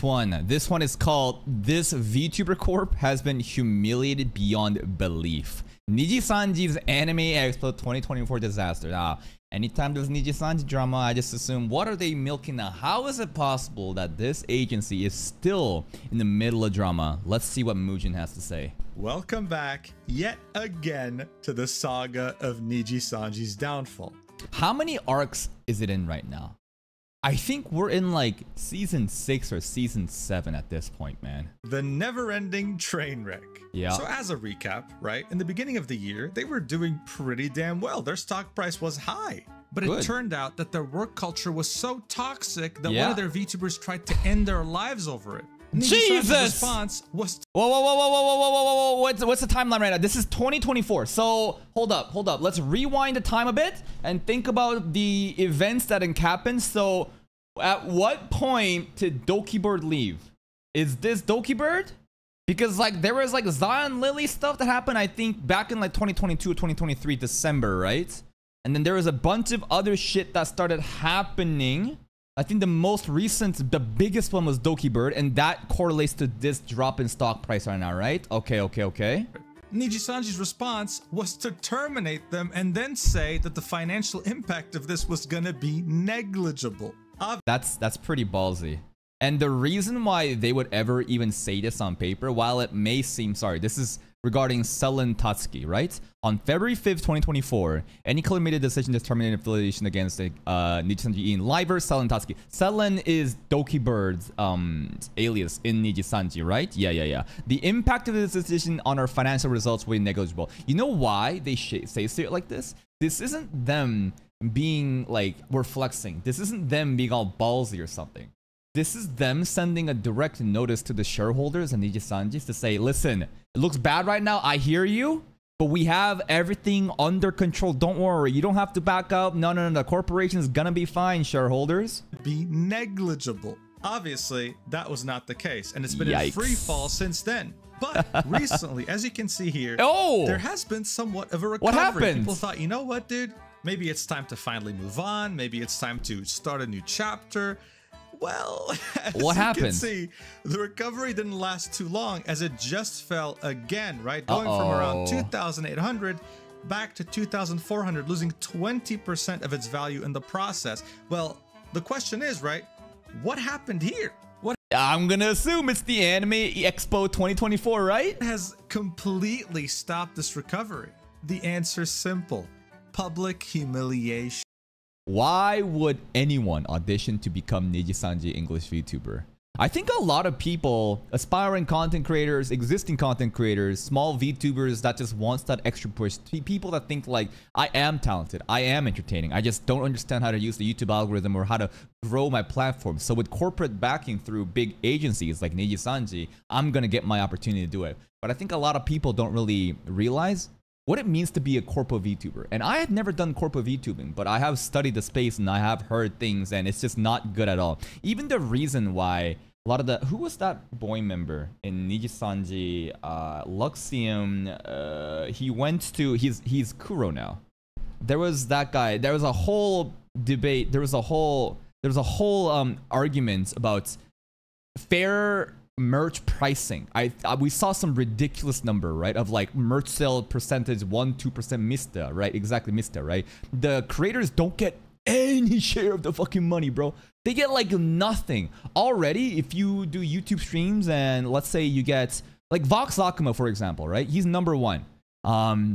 this one. This one is called This VTuber Corp Has Been Humiliated Beyond Belief. Nijisanji's Anime Expo 2024 disaster. Anytime there's Nijisanji drama, I just assume, what are they milking now? How is it possible that this agency is still in the middle of drama? Let's see what Mujin has to say. Welcome back yet again to the saga of Nijisanji's downfall. How many arcs is it in right now? I think we're in like season 6 or season 7 at this point, man. The never-ending train wreck. Yeah. So as a recap, right, in the beginning of the year, they were doing pretty damn well. Their stock price was high. But it turned out that their work culture was so toxic that one of their VTubers tried to end their lives over it. Jesus! Response was whoa, what's the timeline right now? This is 2024. So hold up. Let's rewind the time a bit and think about the events that happened. So at what point did DokiBird leave? Is this DokiBird? Because like there was like Zion Lily stuff that happened, I think back in like 2022 or 2023 December, right? And then there was a bunch of other shit that started happening. I think the most recent, the biggest one was DokiBird, and that correlates to this drop in stock price right now, right? Okay. Nijisanji's response was to terminate them and then say that the financial impact of this was gonna be negligible. That's pretty ballsy. And the reason why they would ever even say this on paper, while it may seem, sorry, this is regarding Selen Tatsuki, right? On February 5th, 2024, AniColor made a decision to terminate affiliation against Nijisanji in Liver, Selen Tatsuki. Selen is DokiBird's alias in Nijisanji, right? Yeah. The impact of this decision on our financial results will be negligible. You know why they say shit like this? This isn't them being like, we're flexing. This isn't them being all ballsy or something. This is them sending a direct notice to the shareholders and Nijisanji's to say, listen, it looks bad right now. I hear you, but we have everything under control. Don't worry. You don't have to back up. No. The corporation is going to be fine, shareholders. Be negligible. Obviously, that was not the case. And it's been in free fall since then. But recently, as you can see here, there has been somewhat of a recovery. What happened? People thought, you know what, dude? Maybe it's time to finally move on. Maybe it's time to start a new chapter. Well, as what happened? You can see, the recovery didn't last too long as it just fell again, right? Going from around 2,800 back to 2,400, losing 20% of its value in the process. Well, the question is, right, what happened here? I'm going to assume it's the Anime Expo 2024, right? Has completely stopped this recovery. The answer's simple. Public humiliation. Why would anyone audition to become Nijisanji English VTuber? I think a lot of people, aspiring content creators, existing content creators, small VTubers that just wants that extra push, people that think like, I am talented, I am entertaining, I just don't understand how to use the YouTube algorithm or how to grow my platform. So with corporate backing through big agencies like Nijisanji, I'm going to get my opportunity to do it. But I think a lot of people don't really realize what it means to be a corpo VTuber. And I have never done corpo VTubing, but I have studied the space and I have heard things and it's just not good at all. Even the reason why a lot of the, who was that boy member in Nijisanji, Luxiem, he went to, he's Kuro now. There was that guy, there was a whole debate, there was a whole argument about fair merch pricing. We saw some ridiculous number, right, of like merch sale percentage 1-2% mista, right? Exactly, mista, right? The creators don't get any share of the fucking money, bro. They get like nothing. Already, if you do YouTube streams and let's say you get like Vox Akuma, for example, right? He's number one.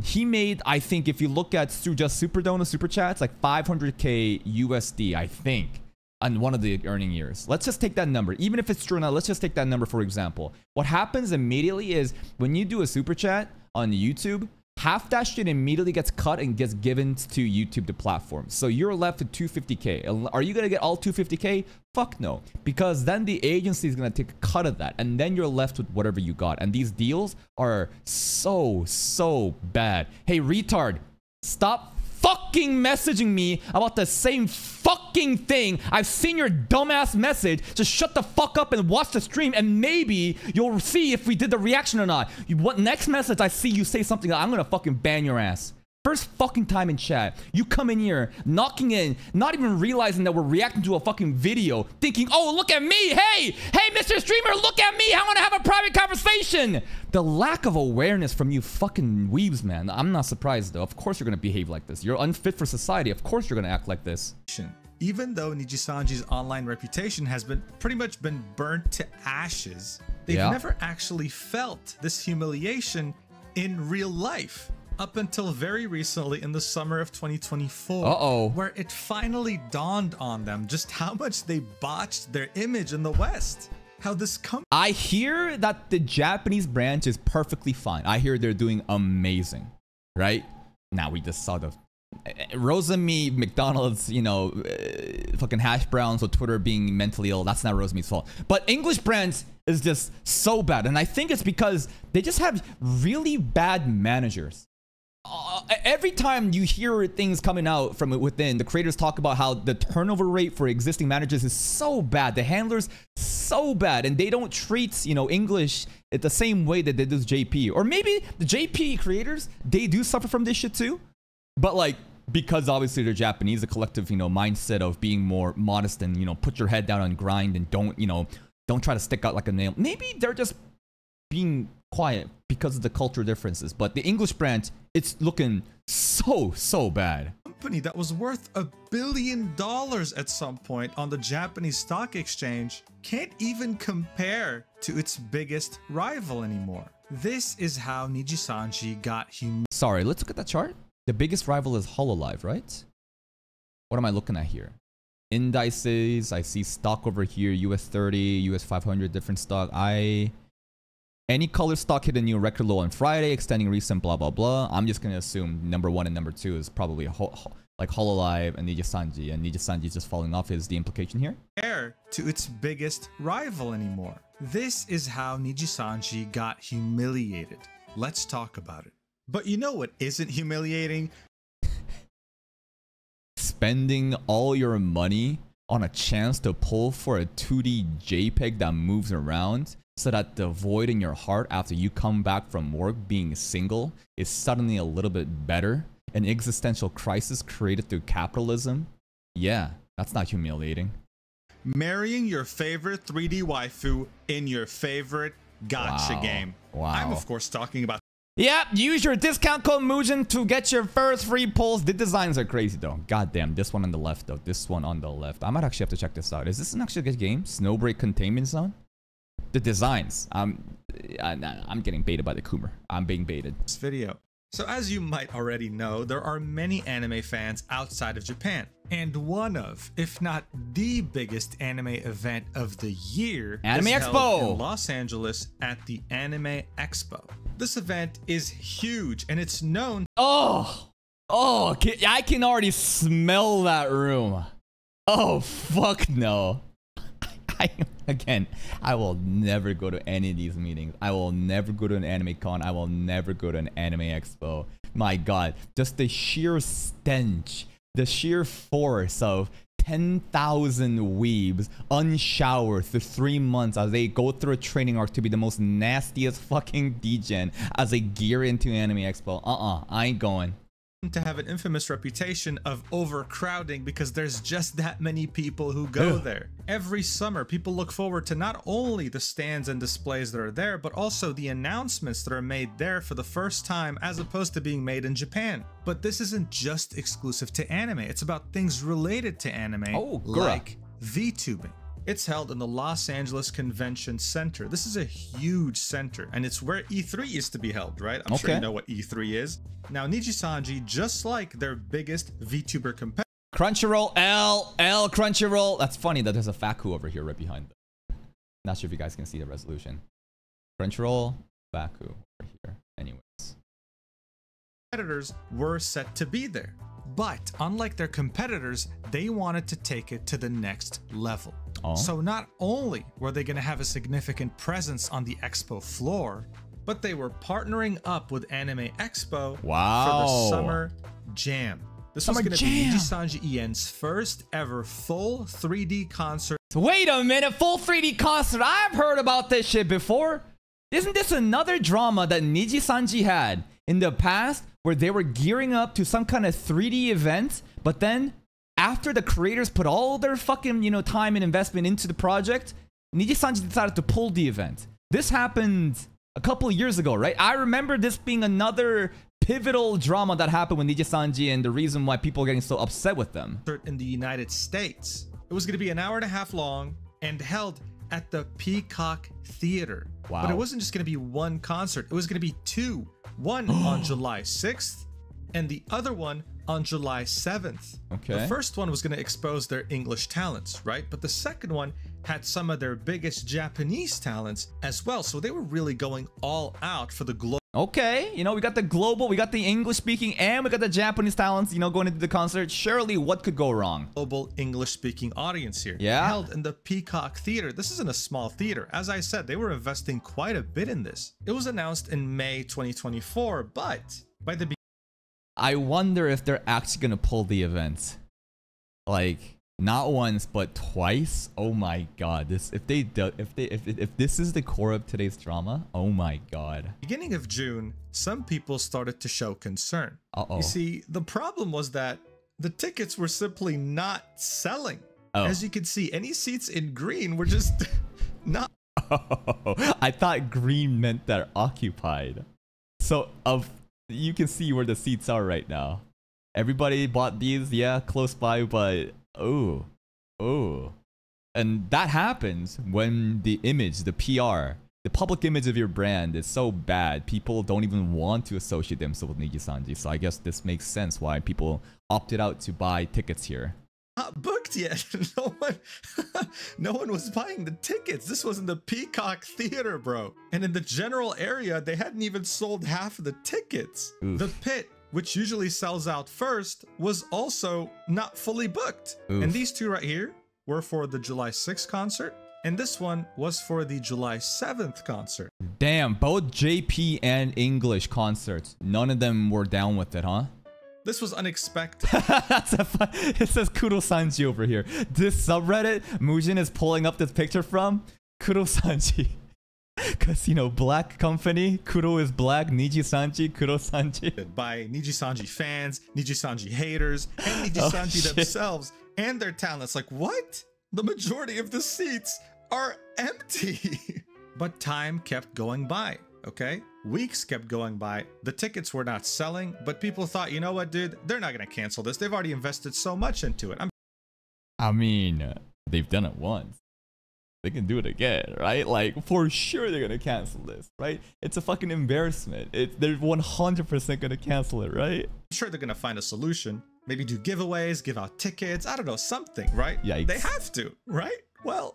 He made, I think, if you look at just super donor super chats, like $500K USD, I think, on one of the earning years. Let's just take that number. Even if it's true or not, let's just take that number for example. What happens immediately is when you do a super chat on YouTube, half that shit immediately gets cut and gets given to YouTube, the platform. So you're left with 250K. Are you going to get all 250K? Fuck no. Because then the agency is going to take a cut of that. And then you're left with whatever you got. And these deals are so bad. Hey, retard, stop fucking messaging me about the same fucking thing. I've seen your dumbass message. Just shut the fuck up and watch the stream and maybe you'll see if we did the reaction or not. What next message I see you say something, I'm gonna fucking ban your ass. First fucking time in chat, you come in here, knocking in, not even realizing that we're reacting to a fucking video, thinking, oh, look at me, hey, Mr. Streamer, look at me, I want to have a private conversation. The lack of awareness from you fucking weebs, man. I'm not surprised, though. Of course you're going to behave like this. You're unfit for society. Of course you're going to act like this. Even though Nijisanji's online reputation has been pretty much been burnt to ashes, they've never actually felt this humiliation in real life. Up until very recently in the summer of 2024, where it finally dawned on them just how much they botched their image in the West. How this company— I hear that the Japanese branch is perfectly fine. I hear they're doing amazing, right? Now we just saw the Rosemi McDonald's, you know, fucking hash browns with Twitter being mentally ill. That's not Rosemi's fault. But English brands is just so bad. And I think it's because they just have really bad managers. Every time you hear things coming out from within, the creators talk about how the turnover rate for existing managers is so bad. The handlers, so bad. And they don't treat, you know, English the same way that they do JP. Or maybe the JP creators, they do suffer from this shit too. But like, because obviously they're Japanese, the collective, you know, mindset of being more modest and, you know, put your head down and grind and don't, you know, don't try to stick out like a nail. Maybe they're just being quiet because of the cultural differences. But the English branch, it's looking so bad. Company that was worth $1 billion at some point on the Japanese stock exchange can't even compare to its biggest rival anymore. This is how Nijisanji got humiliated. Sorry, let's look at that chart. The biggest rival is Hololive, right? What am I looking at here? Indices, I see stock over here, US 30, US 500, different stock. AniColor stock hit a new record low on Friday, extending recent blah blah blah. I'm just gonna assume number one and number two is probably like Hololive and Nijisanji, and Nijisanji just falling off is the implication here. Compared to its biggest rival anymore. This is how Nijisanji got humiliated. Let's talk about it. But you know what isn't humiliating? Spending all your money on a chance to pull for a 2D JPEG that moves around, so that the void in your heart after you come back from work being single is suddenly a little bit better. An existential crisis created through capitalism? Yeah, that's not humiliating. Marrying your favorite 3D waifu in your favorite gacha game. Wow. I'm of course talking about— yep, use your discount code Mujin to get your first free pulls. The designs are crazy though. Goddamn, this one on the left though. This one on the left. I might actually have to check this out. Is this an actual good game? Snowbreak Containment Zone? The designs. I'm getting baited by the Coomer. I'm being baited. This video. So as you might already know, there are many anime fans outside of Japan. And one of, if not the biggest anime event of the year, Anime Expo in Los Angeles at the Anime Expo. This event is huge and it's known— Oh, I can already smell that room. Oh, fuck no. Again, I will never go to any of these meetings. I will never go to an anime con. I will never go to an anime expo. My God, just the sheer stench, the sheer force of 10,000 weebs unshowered for 3 months as they go through a training arc to be the most nastiest fucking degen as they gear into anime expo. I ain't going. To have an infamous reputation of overcrowding because there's just that many people who go there. Every summer, people look forward to not only the stands and displays that are there, but also the announcements that are made there for the first time as opposed to being made in Japan. But this isn't just exclusive to anime. It's about things related to anime, like VTubing. It's held in the Los Angeles Convention Center. This is a huge center, and it's where E3 used to be held, right? I'm sure you know what E3 is. Now, Nijisanji, just like their biggest VTuber competitor— Crunchyroll, L, Crunchyroll. That's funny that there's a Faku over here right behind them. Not sure if you guys can see the resolution. Crunchyroll, Faku over here. Anyways. Competitors were set to be there. But unlike their competitors, they wanted to take it to the next level. So not only were they going to have a significant presence on the expo floor, but they were partnering up with Anime Expo for the Summer Jam. This was going to be Nijisanji EN's first ever full 3D concert. Wait a minute, full 3D concert. I've heard about this shit before. Isn't this another drama that Nijisanji had in the past where they were gearing up to some kind of 3D event, but then after the creators put all their fucking, you know, time and investment into the project, Nijisanji decided to pull the event. This happened a couple of years ago, right? I remember this being another pivotal drama that happened with Nijisanji and the reason why people are getting so upset with them. In the United States, it was going to be an hour and a half long and held at the Peacock Theater. Wow. But it wasn't just going to be one concert. It was going to be two. One on July 6th and the other one on July 7th. Okay. The first one was going to expose their English talents, right? But the second one had some of their biggest Japanese talents as well. So they were really going all out for the global. Okay, you know, we got the global, we got the English speaking, and we got the Japanese talents, you know, going into the concert. Surely, what could go wrong? Global English speaking audience here. Yeah. Held in the Peacock Theater. This isn't a small theater. As I said, they were investing quite a bit in this. It was announced in May 2024, but by the beginning, I wonder if they're actually going to pull the event. Like, not once, but twice. Oh my God. This, if this is the core of today's drama, oh my God. Beginning of June, some people started to show concern. You see, the problem was that the tickets were simply not selling. As you can see, any seats in green were just not. I thought green meant they're occupied. So, you can see where the seats are right now. Everybody bought these, yeah, close by, but and that happens when the image, the PR, the public image of your brand is so bad, people don't even want to associate themselves with Nijisanji. So I guess this makes sense why people opted out to buy tickets here. Not booked yet. No one was buying the tickets. This was in the Peacock Theater, bro. And in the general area, they hadn't even sold half of the tickets. Oof. The pit, which usually sells out first, was also not fully booked. Oof. And these two right here were for the July 6th concert. And this one was for the July 7th concert. Damn, both JP and English concerts. None of them were down with it, huh? This was unexpected. That's a fun, it says Kuro-sanji over here. This subreddit Mujin is pulling up this picture from, Kuro-sanji. Because, you know, black company, Kuro is black, Nijisanji, Kuro-sanji. By Nijisanji fans, Nijisanji haters, and Nijisanji themselves and their talents. Like, what? The majority of the seats are empty. But time kept going by, okay? Weeks kept going by. The tickets were not selling, but people thought, you know what, dude? They're not going to cancel this. They've already invested so much into it. I mean, they've done it once. They can do it again, right? Like, for sure they're going to cancel this, right? It's a fucking embarrassment. They're 100% going to cancel it, right? I'm sure they're going to find a solution. Maybe do giveaways, give out tickets. I don't know, something, right? Yikes. They have to, right? Well,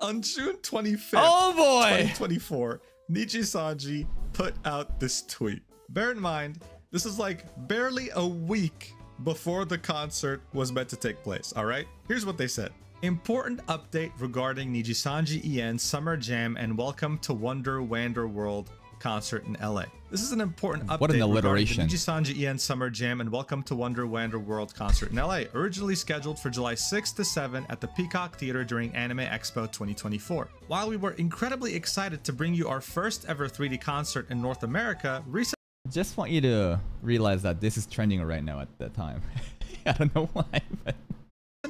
on June 25th, 2024... Nijisanji put out this tweet. Bear in mind, this is like barely a week before the concert was meant to take place, all right? Here's what they said. Important update regarding Nijisanji EN Summer Jam and Welcome to Wonder Wander World concert in LA. This is an important update. What an alliteration. Nijisanji EN Summer Jam and Welcome to Wonder Wander World concert in LA, originally scheduled for July 6 to 7 at the Peacock Theater during Anime Expo 2024. While we were incredibly excited to bring you our first ever 3D concert in North America, recently... Just want you to realize that this is trending right now at that time. I don't know why, but...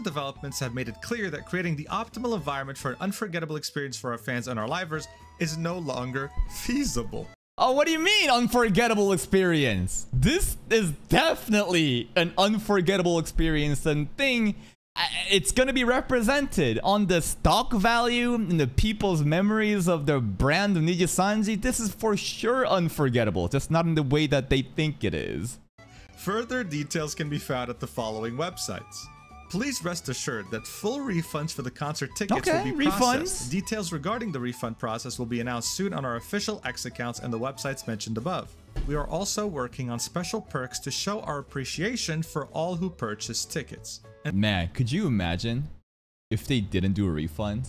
developments have made it clear that creating the optimal environment for an unforgettable experience for our fans and our livers is no longer feasible. Oh, what do you mean unforgettable experience? This is definitely an unforgettable experience and thing. It's going to be represented on the stock value and the people's memories of the brand of Nijisanji. This is for sure unforgettable, just not in the way that they think it is. Further details can be found at the following websites. Please rest assured that full refunds for the concert tickets will be processed. Details regarding the refund process will be announced soon on our official X accounts and the websites mentioned above. We are also working on special perks to show our appreciation for all who purchased tickets. And man, could you imagine if they didn't do a refund?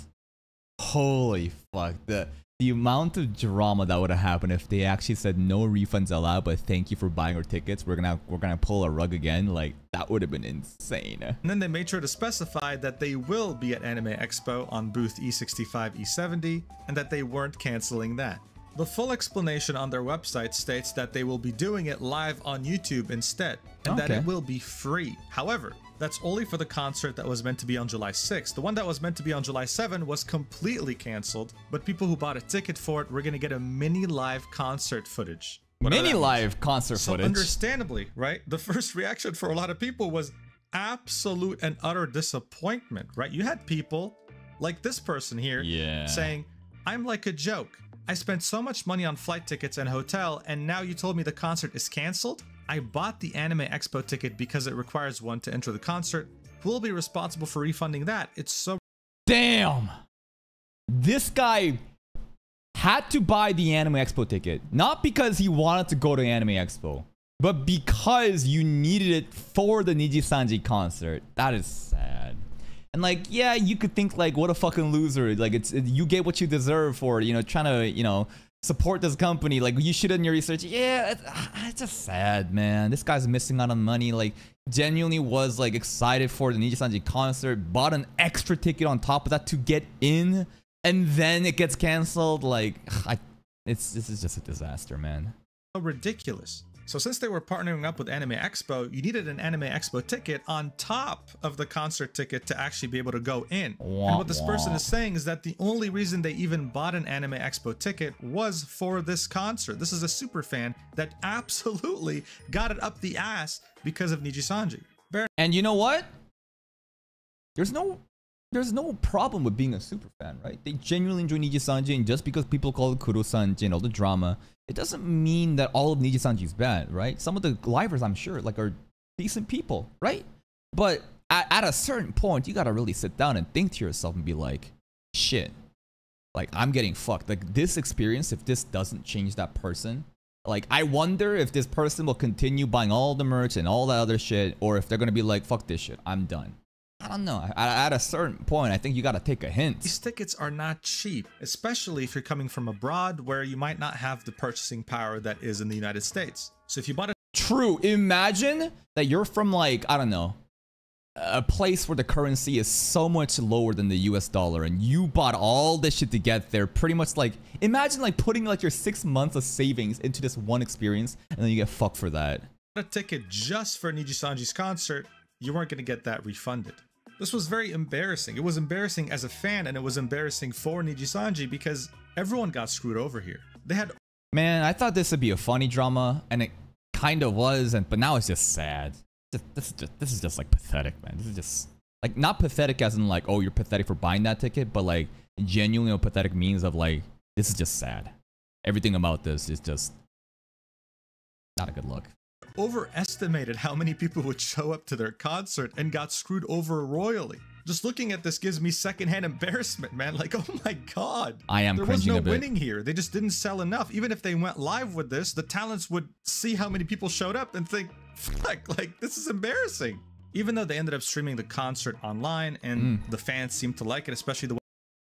Holy fuck, the amount of drama that would have happened if they actually said no refunds allowed, but thank you for buying our tickets. We're gonna pull a rug again. Like, that would have been insane. And then they made sure to specify that they will be at Anime Expo on booth E65, E70, and that they weren't canceling that. The full explanation on their website states that they will be doing it live on YouTube instead, and that it will be free. However, that's only for the concert that was meant to be on July 6th. The one that was meant to be on July 7th was completely canceled, but people who bought a ticket for it were going to get a mini live concert footage. So understandably, right? The first reaction for a lot of people was absolute and utter disappointment, right? You had people like this person here saying, I'm like a joke. I spent so much money on flight tickets and hotel, and now you told me the concert is canceled? I bought the Anime Expo ticket because it requires one to enter the concert. We'll be responsible for refunding that. It's so... Damn! This guy had to buy the Anime Expo ticket. Not because he wanted to go to Anime Expo, but because you needed it for the Nijisanji concert. That is sad. And like, yeah, you could think like, what a fucking loser. Like, you get what you deserve for, you know, trying to, you know, support this company. Like, you should in your research. Yeah, it's just sad, man. This guy's missing out on money. Like, genuinely was like excited for the Nijisanji concert, bought an extra ticket on top of that to get in, and then it gets canceled. Like, this is just a disaster, man. So ridiculous. So since they were partnering up with Anime Expo, you needed an Anime Expo ticket on top of the concert ticket to actually be able to go in. And what this person is saying is that the only reason they even bought an Anime Expo ticket was for this concert. This is a super fan that absolutely got it up the ass because of Nijisanji. And you know what? There's no problem with being a super fan, right? They genuinely enjoy Nijisanji, and just because people call it Kuro-sanji and all the drama, it doesn't mean that all of Nijisanji is bad, right? Some of the livers, I'm sure, like, are decent people, right? But at a certain point, you gotta really sit down and think to yourself and be like, shit, like, I'm getting fucked. Like, this experience, if this doesn't change that person, like, I wonder if this person will continue buying all the merch and all that other shit, or if they're gonna be like, fuck this shit, I'm done. I don't know. At a certain point, I think you got to take a hint. These tickets are not cheap, especially if you're coming from abroad where you might not have the purchasing power that is in the United States. So if you bought a... True. Imagine that you're from, like, I don't know, a place where the currency is so much lower than the US dollar, and you bought all this shit to get there. Pretty much like, imagine like putting like your 6 months of savings into this one experience, and then you get fucked for that. A ticket just for Nijisanji's concert, you weren't going to get that refunded. This was very embarrassing. It was embarrassing as a fan, and it was embarrassing for Nijisanji because everyone got screwed over here. They had... Man, I thought this would be a funny drama, and it kind of was, but now it's just sad. This is just like pathetic, man. This is just... Like, not pathetic as in like, oh, you're pathetic for buying that ticket, but like, genuinely pathetic means of like, this is just sad. Everything about this is just... Not a good look. Overestimated how many people would show up to their concert and got screwed over royally. Just looking at this gives me secondhand embarrassment, man. Like, oh my god. I am cringing a bit. There was no winning here. They just didn't sell enough. Even if they went live with this, the talents would see how many people showed up and think, fuck, like, this is embarrassing. Even though they ended up streaming the concert online, and the fans seemed to like it, especially the...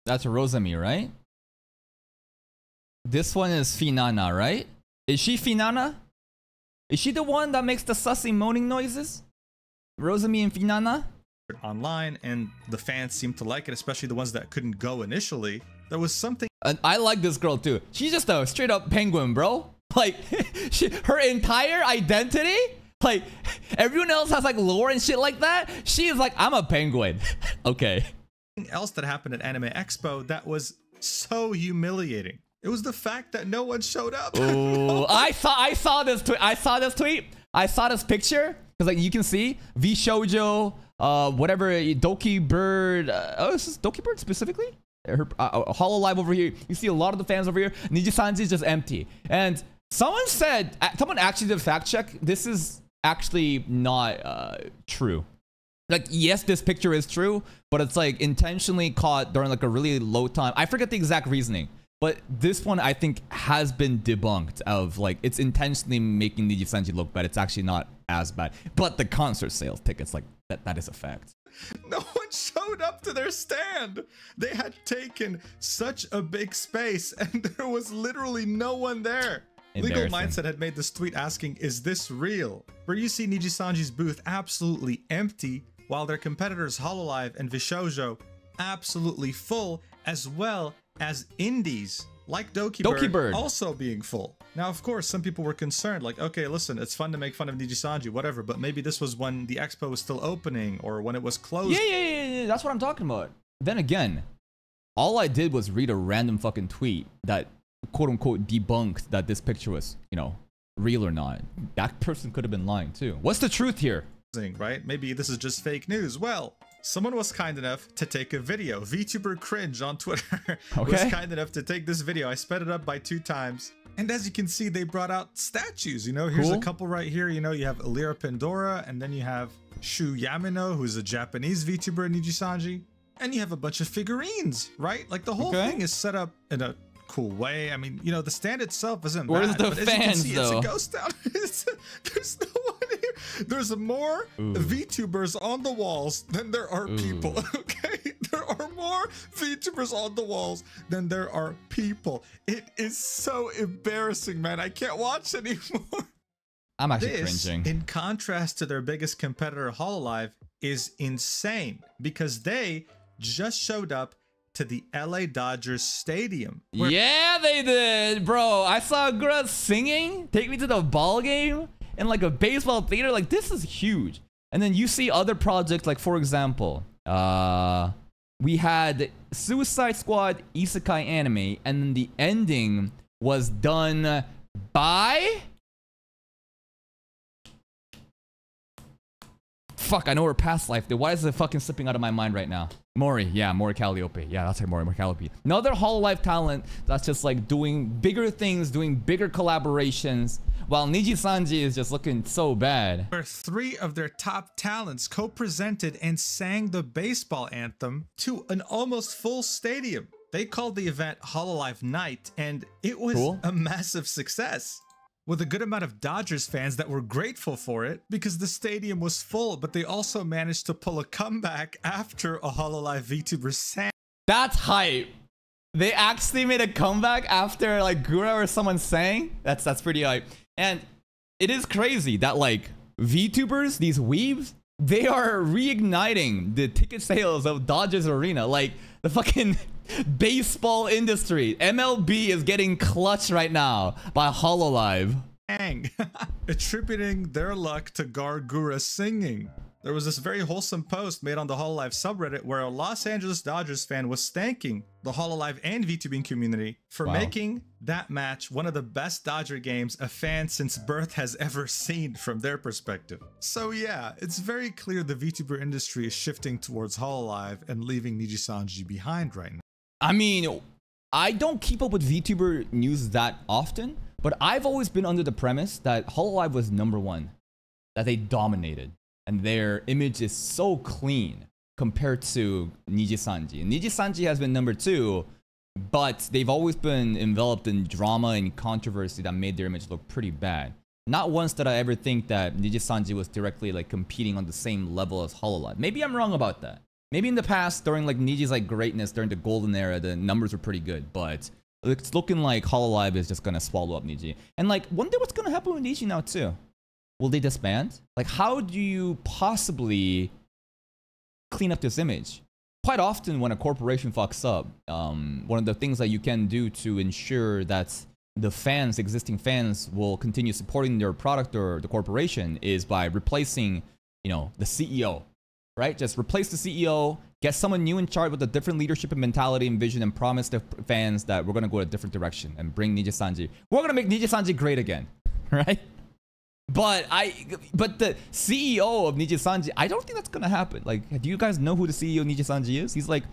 That's Rosemi, right? This one is Finana, right? Is she Finana? Is she the one that makes the sussy moaning noises? Rosemi and Finana? Online, and the fans seemed to like it, especially the ones that couldn't go initially. There was something... And I like this girl too. She's just a straight up penguin, bro. Like, her entire identity? Like, everyone else has like lore and shit like that. She is like, I'm a penguin. Okay. Something else that happened at Anime Expo that was so humiliating. It was the fact that no one showed up. Ooh, I saw this tweet. I saw this tweet. I saw this picture. Because like you can see VShojo, whatever, DokiBird. Oh, is this DokiBird specifically? Hololive over here. You see a lot of the fans over here. Nijisanji is just empty. And someone said, someone actually did a fact check. This is actually not true. Like, yes, this picture is true, but it's like intentionally caught during like a really low time. I forget the exact reasoning. But this one, I think, has been debunked of, like, it's intentionally making Nijisanji look bad. It's actually not as bad. But the concert sales tickets, like, that is a fact. No one showed up to their stand. They had taken such a big space, and there was literally no one there. Legal Mindset had made this tweet asking, is this real? Where you see Nijisanji's booth absolutely empty, while their competitors Hololive and VShojo absolutely full, as well as indies like DokiBird also being full. Now, of course, some people were concerned, like, okay, listen, it's fun to make fun of Nijisanji, whatever, but maybe this was when the expo was still opening or when it was closed. Yeah, that's what I'm talking about. Then again, all I did was read a random fucking tweet that quote-unquote debunked that this picture was, you know, real or not. That person could have been lying too. What's the truth here? Right? Maybe this is just fake news. Well, someone was kind enough to take a video. VTuber Cringe on Twitter was kind enough to take this video. I sped it up by 2 times. And as you can see, they brought out statues. You know, here's a couple right here. You know, you have Elira Pandora, and then you have Shu Yamino, who's a Japanese VTuber in Nijisanji. And you have a bunch of figurines, right? Like the whole thing is set up in a cool way. I mean, you know, the stand itself isn't bad, but as you can see, it's a ghost town. There's no one here. There's more VTubers on the walls than there are people, okay? There are more VTubers on the walls than there are people. It is so embarrassing, man. I can't watch anymore. I'm actually cringing. In contrast to their biggest competitor, Hololive, is insane because they just showed up to the LA Dodgers stadium. Yeah, they did, bro. I saw Gura singing "Take Me to the Ball Game" in like a baseball theater. Like, this is huge. And then you see other projects, like for example, we had Suicide Squad Isekai anime, and then the ending was done by fuck, I know her past life. Why is it fucking slipping out of my mind right now? Mori, yeah, Mori Calliope. Yeah, that's her, Mori Calliope. Another Hololive talent that's just like doing bigger things, doing bigger collaborations, while Nijisanji is just looking so bad. Where 3 of their top talents co-presented and sang the baseball anthem to an almost full stadium. They called the event Hololive Night, and it was a massive success, with a good amount of Dodgers fans that were grateful for it because the stadium was full, but they also managed to pull a comeback after a Hololive VTuber sang. That's hype. They actually made a comeback after like Gura or someone sang. That's pretty hype. And it is crazy that like VTubers, these weebs, they are reigniting the ticket sales of Dodgers Arena. Like the fucking baseball industry, MLB is getting clutched right now by Hololive. Dang. Attributing their luck to Gura singing. There was this very wholesome post made on the Hololive subreddit where a Los Angeles Dodgers fan was thanking the Hololive and VTubing community for making that match one of the best Dodger games a fan since birth has ever seen from their perspective. So yeah, it's very clear the VTuber industry is shifting towards Hololive and leaving Nijisanji behind right now. I mean, I don't keep up with VTuber news that often, but I've always been under the premise that Hololive was #1, that they dominated, and their image is so clean compared to Nijisanji. And Nijisanji has been #2, but they've always been enveloped in drama and controversy that made their image look pretty bad. Not once did I ever think that Nijisanji was directly like competing on the same level as Hololive. Maybe I'm wrong about that. Maybe in the past, during like Niji's like greatness, during the golden era, the numbers were pretty good, but it's looking like Hololive is just gonna swallow up Niji. And like, wonder what's gonna happen with Niji now too. Will they disband? Like, how do you possibly clean up this image? Quite often when a corporation fucks up, one of the things that you can do to ensure that the fans, existing fans, will continue supporting their product or the corporation is by replacing, you know, the CEO. Right? Just replace the CEO, get someone new in charge with a different leadership and mentality and vision, and promise the fans that we're going to go a different direction and bring Nijisanji. We're going to make Nijisanji great again, right? But the CEO of Nijisanji, I don't think that's going to happen. Like, do you guys know who the CEO of Nijisanji is? He's like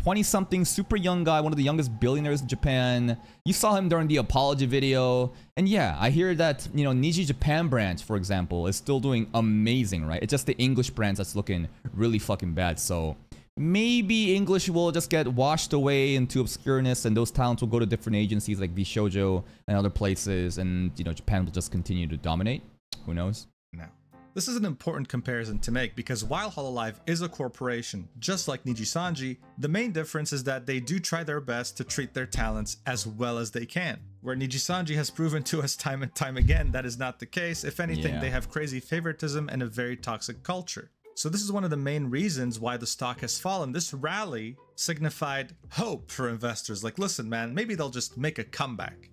20-something, super young guy, one of the youngest billionaires in Japan. You saw him during the apology video. And yeah, I hear that, you know, Niji Japan branch, for example, is still doing amazing, right? It's just the English branch that's looking really fucking bad. So maybe English will just get washed away into obscureness, and those talents will go to different agencies like VShojo and other places. And, you know, Japan will just continue to dominate. Who knows? No. This is an important comparison to make because while Hololive is a corporation, just like Nijisanji, the main difference is that they do try their best to treat their talents as well as they can. Where Nijisanji has proven to us time and time again that is not the case. If anything, they have crazy favoritism and a very toxic culture. So this is one of the main reasons why the stock has fallen. This rally signified hope for investors. Like, listen, man, maybe they'll just make a comeback.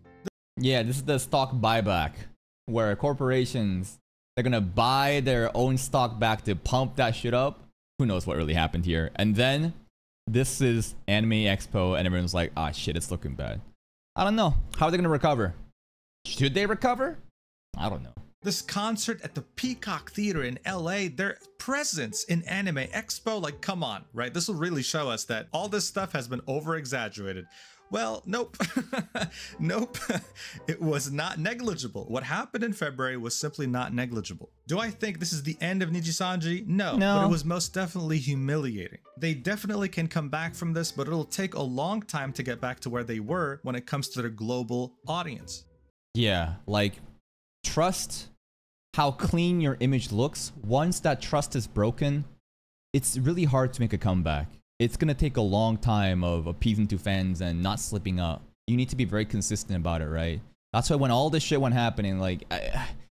Yeah, this is the stock buyback, where corporations, they're gonna buy their own stock back to pump that shit up. Who knows what really happened here? And then this is Anime Expo, and everyone's like, ah, shit, it's looking bad. I don't know. How are they gonna recover? Should they recover? I don't know. This concert at the Peacock Theater in LA, their presence in Anime Expo, like, come on, right? This will really show us that all this stuff has been over-exaggerated. Well, nope. Nope. It was not negligible. What happened in February was simply not negligible. Do I think this is the end of Nijisanji? No. But it was most definitely humiliating. They definitely can come back from this, but it'll take a long time to get back to where they were when it comes to their global audience. Yeah, like, trust how clean your image looks. Once that trust is broken, it's really hard to make a comeback. It's gonna take a long time of appeasing to fans and not slipping up. You need to be very consistent about it, right? That's why when all this shit went happening, like,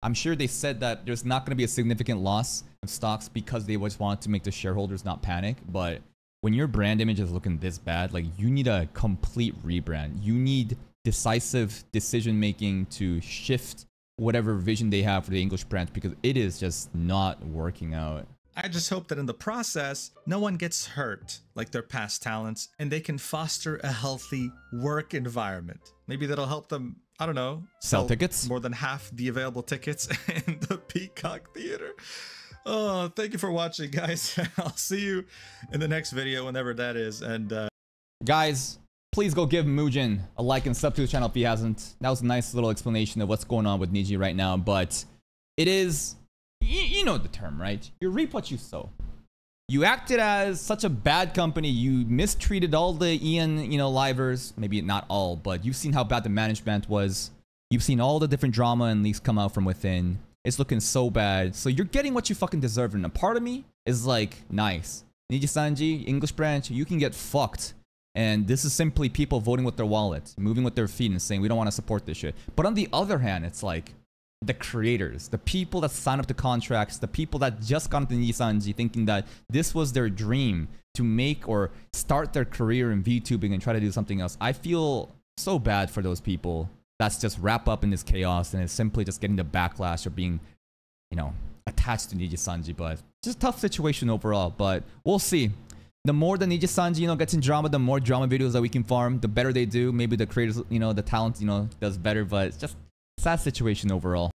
I'm sure they said that there's not gonna be a significant loss of stocks because they always want to make the shareholders not panic. But when your brand image is looking this bad, like, you need a complete rebrand. You need decisive decision making to shift whatever vision they have for the English branch, because it is just not working out. I just hope that in the process, no one gets hurt, like their past talents, and they can foster a healthy work environment. Maybe that'll help them, I don't know, sell tickets? More than half the available tickets in the Peacock Theater. Oh, thank you for watching, guys. I'll see you in the next video, whenever that is. And guys, please go give Mujin a like and sub to his channel if he hasn't. That was a nice little explanation of what's going on with Niji right now, but it is, you know the term, right? You reap what you sow. You acted as such a bad company. You mistreated all the Ian, you know, livers. Maybe not all, but you've seen how bad the management was. You've seen all the different drama and leaks come out from within. It's looking so bad. So you're getting what you fucking deserve. And a part of me is like, nice. Nijisanji, English branch, you can get fucked. And this is simply people voting with their wallets, moving with their feet and saying, we don't want to support this shit. But on the other hand, it's like the creators, the people that signed up to contracts, the people that just got into Nijisanji thinking that this was their dream to make or start their career in VTubing and try to do something else. I feel so bad for those people that's just wrapped up in this chaos and is simply just getting the backlash or being, you know, attached to Nijisanji. But just a tough situation overall, but we'll see. The more the Nijisanji, you know, gets in drama, the more drama videos that we can farm, the better they do. Maybe the creators, you know, the talent, you know, does better, but it's just a sad situation overall.